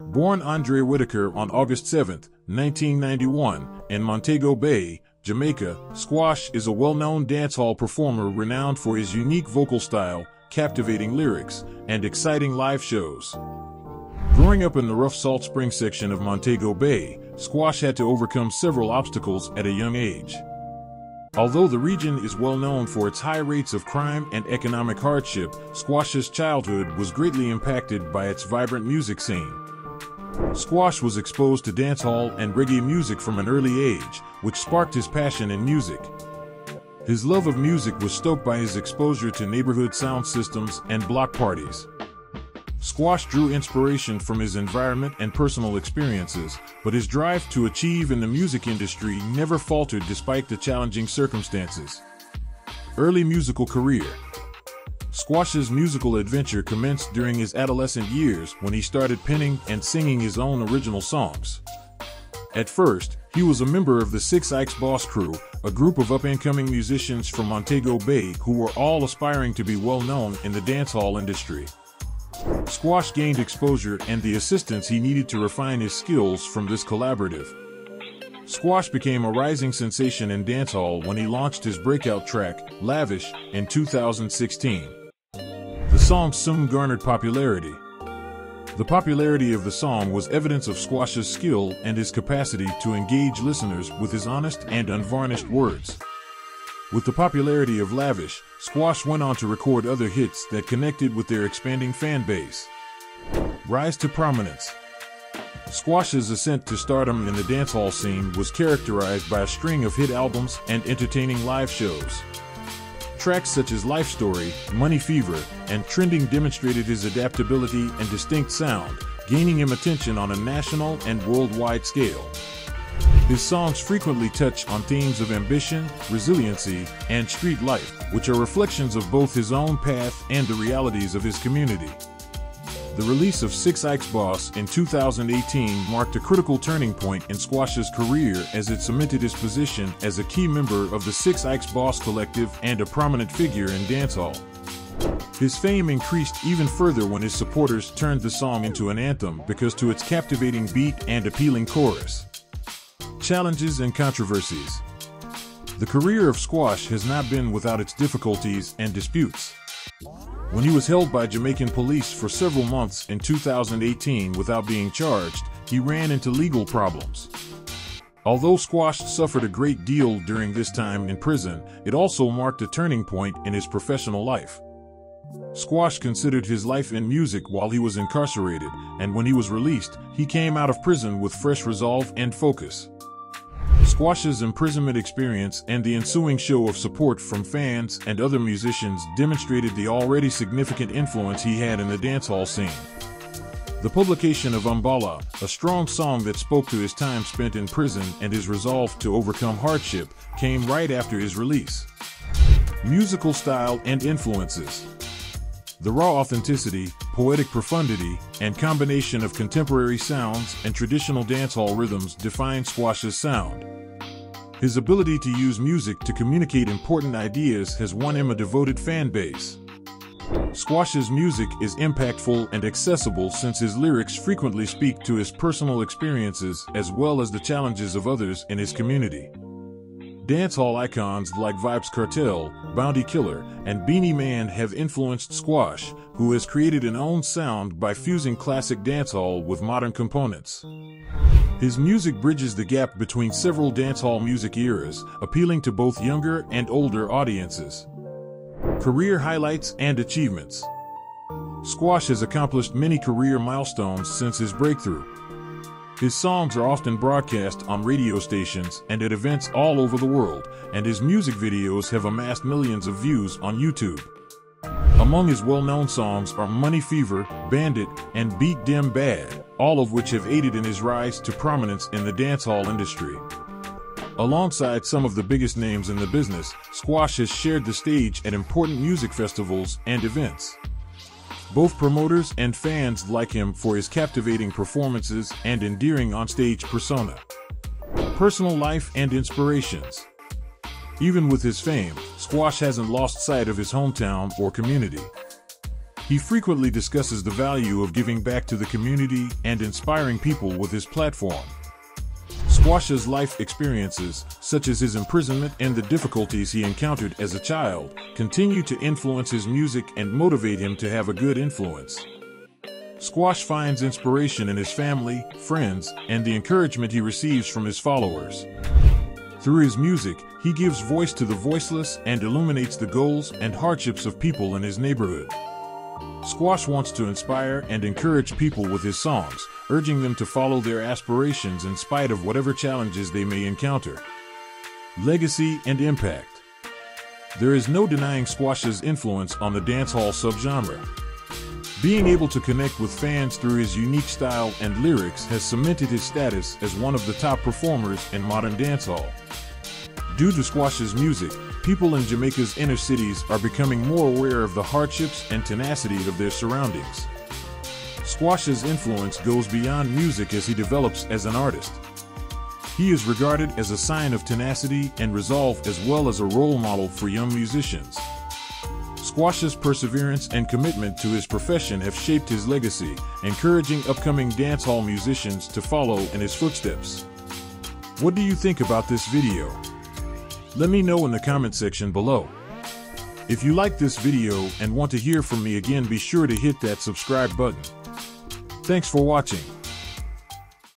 Born Andre Whittaker on August 7, 1991, in Montego Bay, Jamaica, Squash is a well-known dancehall performer renowned for his unique vocal style, captivating lyrics, and exciting live shows. Growing up in the rough Salt Spring section of Montego Bay, Squash had to overcome several obstacles at a young age. Although the region is well known for its high rates of crime and economic hardship, Squash's childhood was greatly impacted by its vibrant music scene. Squash was exposed to dancehall and reggae music from an early age, which sparked his passion in music. His love of music was stoked by his exposure to neighborhood sound systems and block parties. Squash drew inspiration from his environment and personal experiences, but his drive to achieve in the music industry never faltered despite the challenging circumstances. Early musical career. Squash's musical adventure commenced during his adolescent years when he started penning and singing his own original songs. At first, he was a member of the 6ix Boss Crew, a group of up-and-coming musicians from Montego Bay who were all aspiring to be well-known in the dancehall industry. Squash gained exposure and the assistance he needed to refine his skills from this collaborative. Squash became a rising sensation in dancehall when he launched his breakout track, Lavish, in 2016. The song soon garnered popularity. The popularity of the song was evidence of Squash's skill and his capacity to engage listeners with his honest and unvarnished words. With the popularity of Lavish, Squash went on to record other hits that connected with their expanding fan base. Rise to prominence. Squash's ascent to stardom in the dancehall scene was characterized by a string of hit albums and entertaining live shows. Tracks such as Life Story, Money Fever, and Trending demonstrated his adaptability and distinct sound, gaining him attention on a national and worldwide scale. His songs frequently touch on themes of ambition, resiliency, and street life, which are reflections of both his own path and the realities of his community. The release of 6ix Boss in 2018 marked a critical turning point in Squash's career as it cemented his position as a key member of the 6ix Boss collective and a prominent figure in dancehall. His fame increased even further when his supporters turned the song into an anthem because to its captivating beat and appealing chorus. Challenges and controversies. The career of Squash has not been without its difficulties and disputes. When he was held by Jamaican police for several months in 2018 without being charged, he ran into legal problems. Although Squash suffered a great deal during this time in prison, it also marked a turning point in his professional life. Squash considered his life in music while he was incarcerated, and when he was released, he came out of prison with fresh resolve and focus. Squash's imprisonment experience and the ensuing show of support from fans and other musicians demonstrated the already significant influence he had in the dancehall scene. The publication of Umballa, a strong song that spoke to his time spent in prison and his resolve to overcome hardship, came right after his release. Musical style and influences. The raw authenticity, poetic profundity, and combination of contemporary sounds and traditional dancehall rhythms define Squash's sound. His ability to use music to communicate important ideas has won him a devoted fan base. Squash's music is impactful and accessible since his lyrics frequently speak to his personal experiences as well as the challenges of others in his community. Dancehall icons like Vybz Kartel, Bounty Killer, and Beenie Man have influenced Squash, who has created an own sound by fusing classic dancehall with modern components. His music bridges the gap between several dancehall music eras, appealing to both younger and older audiences. Career highlights and achievements. Squash has accomplished many career milestones since his breakthrough. His songs are often broadcast on radio stations and at events all over the world, and his music videos have amassed millions of views on YouTube. Among his well-known songs are Money Fever, Bandit, and Beat Dem Bad, all of which have aided in his rise to prominence in the dancehall industry. Alongside some of the biggest names in the business, Squash has shared the stage at important music festivals and events. Both promoters and fans like him for his captivating performances and endearing onstage persona. Personal life and inspirations. Even with his fame, Squash hasn't lost sight of his hometown or community. He frequently discusses the value of giving back to the community and inspiring people with his platform. Squash's life experiences, such as his imprisonment and the difficulties he encountered as a child, continue to influence his music and motivate him to have a good influence. Squash finds inspiration in his family, friends, and the encouragement he receives from his followers. Through his music, he gives voice to the voiceless and illuminates the goals and hardships of people in his neighborhood. Squash wants to inspire and encourage people with his songs, urging them to follow their aspirations in spite of whatever challenges they may encounter. Legacy and impact. There is no denying Squash's influence on the dancehall subgenre. Being able to connect with fans through his unique style and lyrics has cemented his status as one of the top performers in modern dancehall. Due to Squash's music, people in Jamaica's inner cities are becoming more aware of the hardships and tenacity of their surroundings. Squash's influence goes beyond music as he develops as an artist. He is regarded as a sign of tenacity and resolve, as well as a role model for young musicians. Squash's perseverance and commitment to his profession have shaped his legacy, encouraging upcoming dancehall musicians to follow in his footsteps. What do you think about this video? Let me know in the comment section below. If you like this video and want to hear from me again, be sure to hit that subscribe button. Thanks for watching.